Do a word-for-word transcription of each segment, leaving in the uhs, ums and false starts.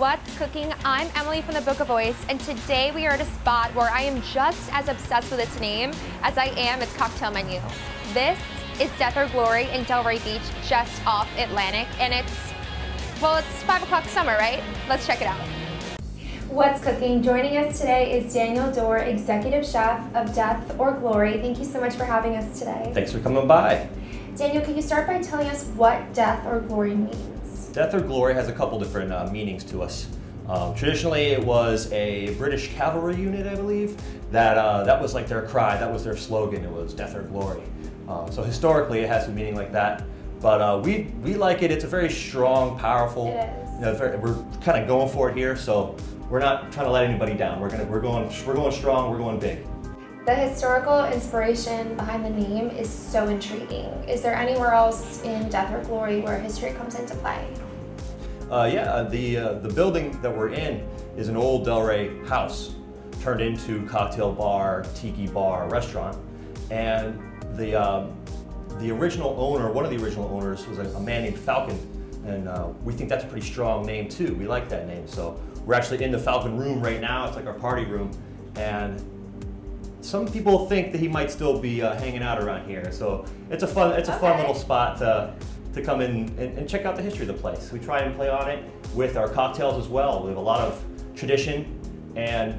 What's cooking? I'm Emily from the Boca Voice, and today we are at a spot where I am just as obsessed with its name as I am its cocktail menu. This is Death or Glory in Delray Beach, just off Atlantic, and it's, well, it's five o'clock summer, right? Let's check it out. What's cooking? Joining us today is Daniel Doerr, Executive Chef of Death or Glory. Thank you so much for having us today. Thanks for coming by. Daniel, can you start by telling us what Death or Glory means? Death or Glory has a couple different uh, meanings to us. Um, traditionally, it was a British cavalry unit, I believe, that uh, that was like their cry, that was their slogan, it was Death or Glory. Um, so historically, it has some meaning like that. But uh, we, we like it. It's a very strong, powerful, it is. You know, very, we're kind of going for it here, so we're not trying to let anybody down. We're, gonna, we're, going, we're going strong, we're going big. The historical inspiration behind the name is so intriguing. Is there anywhere else in Death or Glory where history comes into play? Uh, yeah, the, uh, the building that we're in is an old Delray house turned into cocktail bar, tiki bar, restaurant. And the, um, the original owner, one of the original owners was a, a man named Falcon, and uh, we think that's a pretty strong name too. We like that name, so we're actually in the Falcon room right now. It's like our party room, and some people think that he might still be uh, hanging out around here. So it's a fun, it's a okay. fun little spot to, to come in and, and check out the history of the place. We try and play on it with our cocktails as well. We have a lot of tradition, and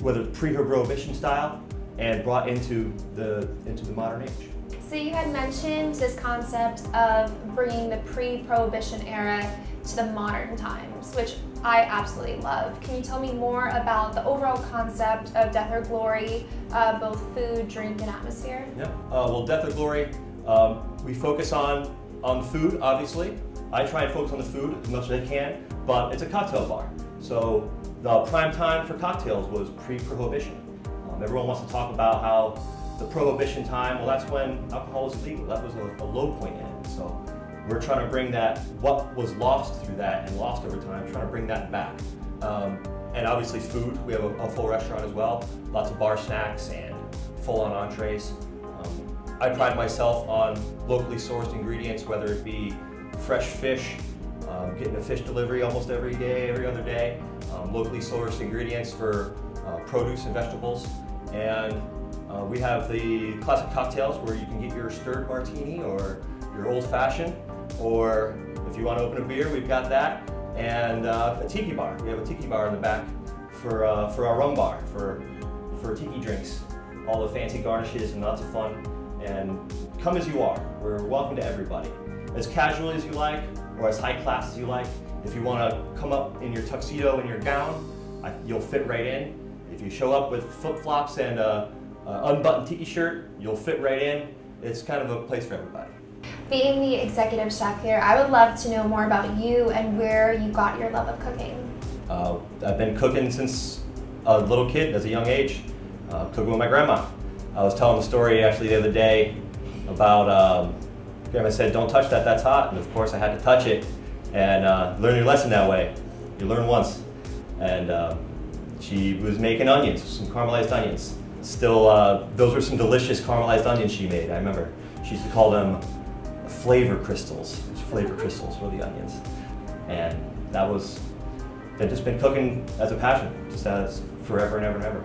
whether it's pre-prohibition style and brought into the, into the modern age. So you had mentioned this concept of bringing the pre-prohibition era to the modern times, which I absolutely love. Can you tell me more about the overall concept of Death or Glory, uh, both food, drink, and atmosphere? Yeah, uh, well, Death or Glory, um, we focus on, on food, obviously. I try and focus on the food as much as I can, but it's a cocktail bar. So the prime time for cocktails was pre-prohibition. Um, everyone wants to talk about how the prohibition time, well, that's when alcohol was illegal. That was a, a low point in it. So we're trying to bring that, what was lost through that and lost over time, trying to bring that back. Um, and obviously food, we have a, a full restaurant as well. Lots of bar snacks and full-on entrees. Um, I pride myself on locally sourced ingredients, whether it be fresh fish, um, getting a fish delivery almost every day, every other day. Um, locally sourced ingredients for uh, produce and vegetables. And uh, we have the classic cocktails where you can get your stirred martini or your old-fashioned, or if you want to open a beer, we've got that. And uh, a tiki bar. We have a tiki bar in the back for, uh, for our rum bar, for, for tiki drinks. All the fancy garnishes and lots of fun. And come as you are. We're welcome to everybody. As casual as you like, or as high class as you like. If you want to come up in your tuxedo and your gown, I, you'll fit right in. If you show up with flip-flops and an unbuttoned tiki shirt, you'll fit right in. It's kind of a place for everybody. Being the executive chef here, I would love to know more about you and where you got your love of cooking. Uh, I've been cooking since a little kid, as a young age, uh, cooking with my grandma. I was telling the story actually the other day about, um, grandma said, don't touch that, that's hot. And of course I had to touch it and uh, learn your lesson that way. You learn once. And um, she was making onions, some caramelized onions. Still, uh, those were some delicious caramelized onions she made, I remember. She used to call them flavor crystals. Flavor crystals were the onions. And that was, I've just been cooking as a passion, just as forever and ever and ever.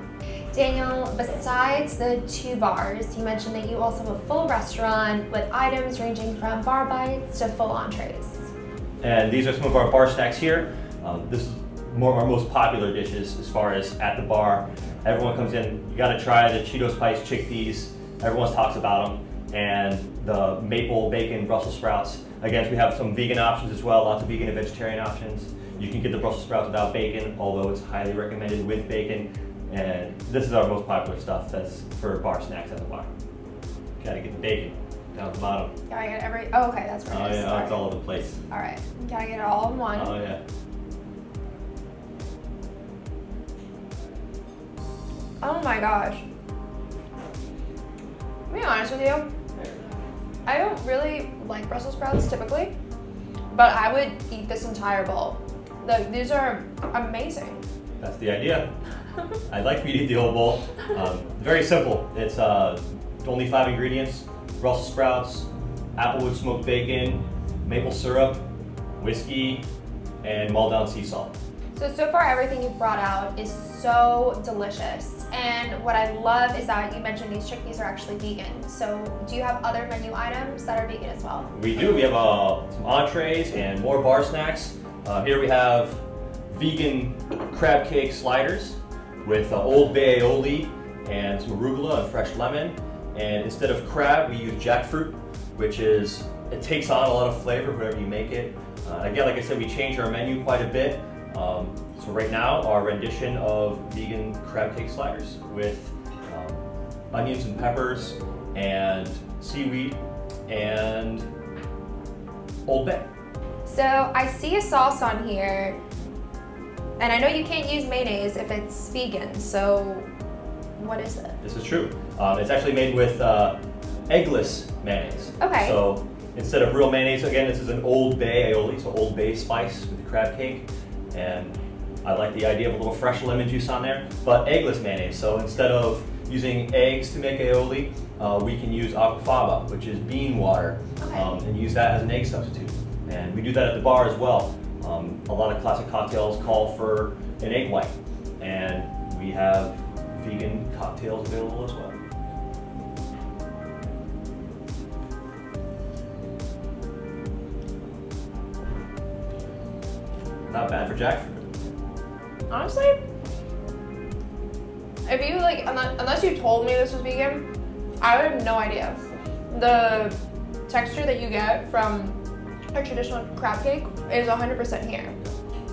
Daniel, besides the two bars, you mentioned that you also have a full restaurant with items ranging from bar bites to full entrees. And these are some of our bar snacks here. Um, this is more our most popular dishes as far as at the bar. Everyone comes in, you gotta try the Cheeto Spice chickpeas. Everyone talks about them. And the maple bacon Brussels sprouts. Again, we have some vegan options as well, lots of vegan and vegetarian options. You can get the Brussels sprouts without bacon, although it's highly recommended with bacon. And this is our most popular stuff that's for bar snacks at the bar. Gotta get the bacon down at the bottom. Gotta get every, oh okay, that's right. Oh yeah, sorry. It's all over the place. All right, gotta get it all in one. Oh yeah. Oh my gosh. To be honest with you, I don't really like Brussels sprouts typically, but I would eat this entire bowl. The, these are amazing. That's the idea. I'd like for you to eat the whole bowl. Um, very simple. It's uh, only five ingredients: Brussels sprouts, applewood smoked bacon, maple syrup, whiskey, and Maldon sea salt. So, so far everything you've brought out is so delicious. And what I love is that you mentioned these chickpeas are actually vegan. So do you have other menu items that are vegan as well? We do. We have uh, some entrees and more bar snacks. Uh, here we have vegan crab cake sliders with uh, Old Bay aioli and some arugula and fresh lemon. And instead of crab, we use jackfruit, which is, it takes on a lot of flavor whenever you make it. Uh, again, like I said, we change our menu quite a bit. Um, so right now, our rendition of vegan crab cake sliders with um, onions and peppers and seaweed and Old Bay. So I see a sauce on here, and I know you can't use mayonnaise if it's vegan, so what is it? This is true. Um, it's actually made with uh, eggless mayonnaise. Okay. So instead of real mayonnaise, again, this is an Old Bay aioli, so Old Bay spice with the crab cake. And I like the idea of a little fresh lemon juice on there, but eggless mayonnaise. So instead of using eggs to make aioli, uh, we can use aquafaba, which is bean water, okay. um, and use that as an egg substitute. And we do that at the bar as well. Um, a lot of classic cocktails call for an egg white, and we have vegan cocktails available as well. Not bad for jackfruit. Honestly, if you like, unless you told me this was vegan, I would have no idea. The texture that you get from a traditional crab cake is one hundred percent here.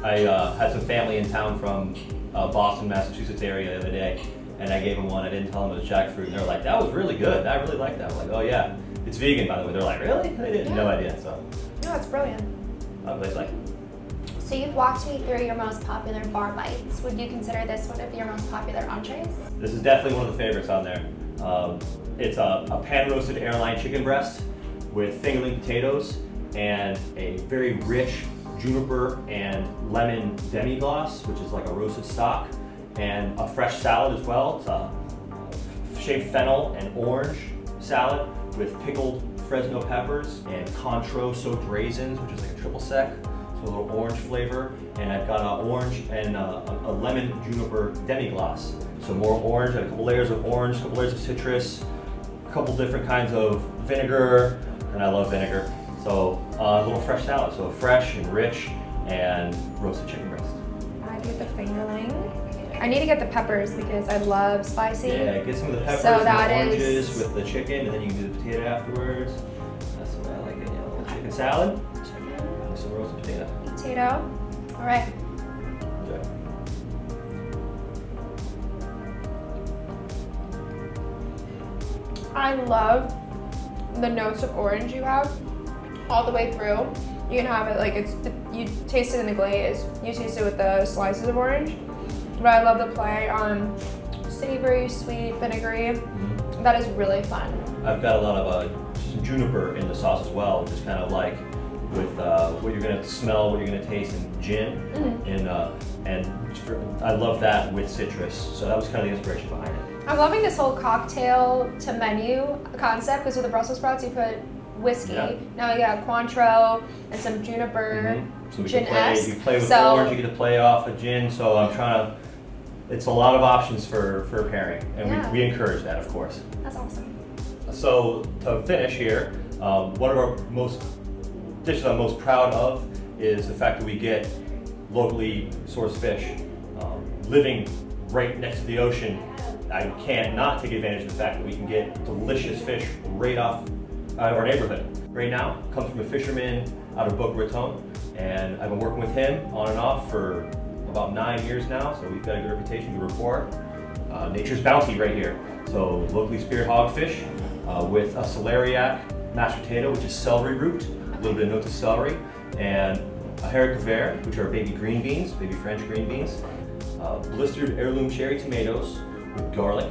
I uh, had some family in town from uh, Boston, Massachusetts area the other day, and I gave them one. I didn't tell them it was jackfruit, and they're like, "That was really good. I really liked that." I was like, "Oh yeah, it's vegan, by the way." They're like, "Really?" They didn't, yeah. No idea. So no, it's brilliant. I was like. So you've walked me through your most popular bar bites. Would you consider this one of your most popular entrees? This is definitely one of the favorites on there. Um, it's a, a pan-roasted airline chicken breast with fingerling potatoes and a very rich juniper and lemon demi-glace, which is like a roasted stock, and a fresh salad as well. It's a shaved fennel and orange salad with pickled Fresno peppers and Cointreau soaked raisins, which is like a triple sec, so a little orange flavor. And I've got an orange and a, a lemon juniper demi-glace. So more orange, a couple layers of orange, a couple layers of citrus, a couple different kinds of vinegar, and I love vinegar. So uh, a little fresh salad, so fresh and rich, and roasted chicken breast. I get the fingerling. I need to get the peppers because I love spicy. Yeah, get some of the peppers so and that the oranges is... with the chicken, and then you can do the potato afterwards. That's the way I like it, yeah, a little chicken salad. Chicken. And some roasted potato. Potato. All right. Enjoy. I love the notes of orange you have. All the way through, you can have it like it's, you taste it in the glaze, you taste it with the slices of orange. But I love the play on savory, sweet, vinegary. Mm-hmm. That is really fun. I've got a lot of uh, juniper in the sauce as well, just kind of like with uh, what you're gonna smell, what you're gonna taste, and gin. Mm-hmm. And uh, and for, I love that with citrus. So that was kind of the inspiration behind it. I'm loving this whole cocktail to menu concept because with the Brussels sprouts, you put whiskey. Yeah. Now you got Cointreau and some juniper, mm-hmm. So gin-esque. You play with so, orange, you get to play off a gin. So I'm trying to. It's a lot of options for for pairing, and yeah. we, we encourage that, of course. That's awesome. So to finish here, um, one of our most dishes I'm most proud of is the fact that we get locally sourced fish, um, living right next to the ocean. I can't not take advantage of the fact that we can get delicious fish right off. Out of our neighborhood. Right now, comes from a fisherman out of Boca Raton, and I've been working with him on and off for about nine years now, so we've got a good reputation, good rapport. Uh, nature's bounty right here. So locally speared hogfish uh, with a celeriac mashed potato, which is celery root, a little bit of notes of celery, and a haricot vert, which are baby green beans, baby French green beans, uh, blistered heirloom cherry tomatoes with garlic,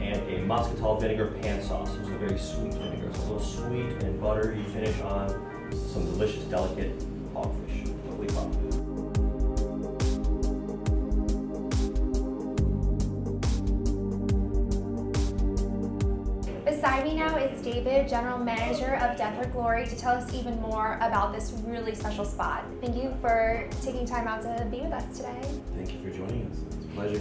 and a Moscatel vinegar pan sauce, which is a very sweet vinegar. It's a little sweet and buttery finish on some delicious, delicate hogfish. Lovely hogfish. Beside me now is David, General Manager of Death or Glory, to tell us even more about this really special spot. Thank you for taking time out to be with us today. Thank you for joining us. It's a pleasure.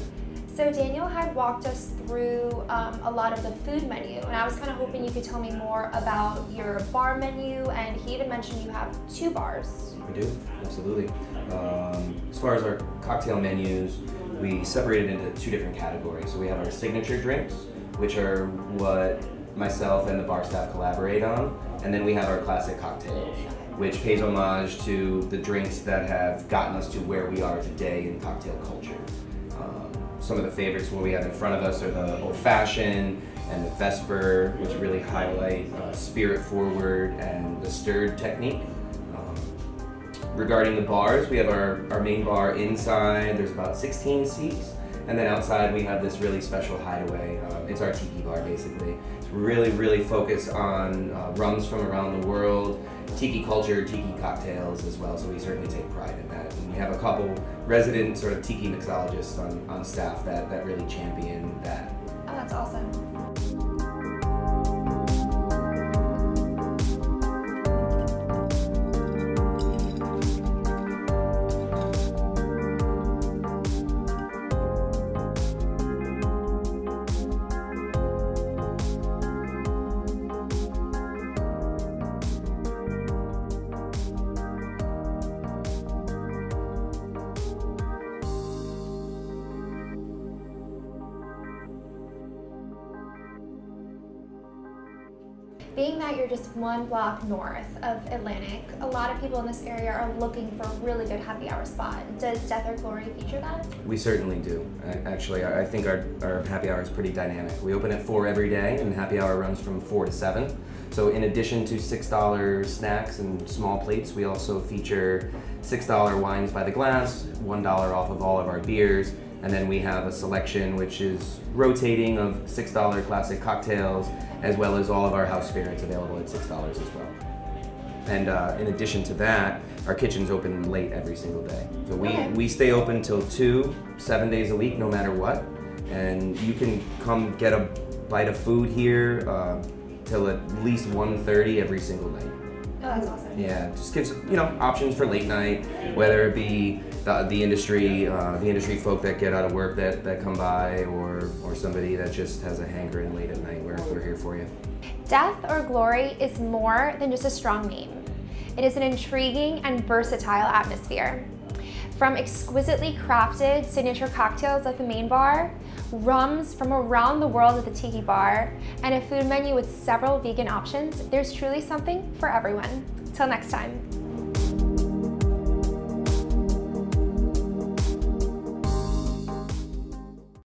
So Daniel had walked us through um, a lot of the food menu, and I was kind of hoping you could tell me more about your bar menu, and he even mentioned you have two bars. We do, absolutely. Um, as far as our cocktail menus, we separated into two different categories. So we have our signature drinks, which are what myself and the bar staff collaborate on, and then we have our classic cocktails, which pays homage to the drinks that have gotten us to where we are today in cocktail culture. Um, Some of the favorites what we have in front of us are the Old Fashioned and the Vesper, which really highlight uh, spirit forward and the stirred technique. Um, regarding the bars, we have our, our main bar inside. There's about sixteen seats. And then outside we have this really special hideaway. Uh, it's our tiki bar, basically. It's really, really focused on uh, rums from around the world, tiki culture, tiki cocktails as well, so we certainly take pride in that. And we have a couple resident sort of tiki mixologists on, on staff that, that really champion that. Oh, that's awesome. Being that you're just one block north of Atlantic, a lot of people in this area are looking for a really good happy hour spot. Does Death or Glory feature that? We certainly do. Actually, I think our, our happy hour is pretty dynamic. We open at four every day, and happy hour runs from four to seven. So in addition to six dollar snacks and small plates, we also feature six dollar wines by the glass, one dollar off of all of our beers, and then we have a selection which is rotating of six dollar classic cocktails, as well as all of our house spirits available at six dollars as well. And uh, in addition to that, our kitchen's open late every single day. So we, okay. we stay open till two, seven days a week, no matter what. And you can come get a bite of food here uh, till at least one thirty every single night. Oh, that's awesome. Yeah, just gives, you know, options for late night, whether it be the, the industry, uh, the industry folk that get out of work that, that come by, or, or somebody that just has a hankering late at night. We're, we're here for you. Death or Glory is more than just a strong name. It is an intriguing and versatile atmosphere. From exquisitely crafted signature cocktails at the main bar, rums from around the world at the tiki bar, and a food menu with several vegan options, there's truly something for everyone. Till next time.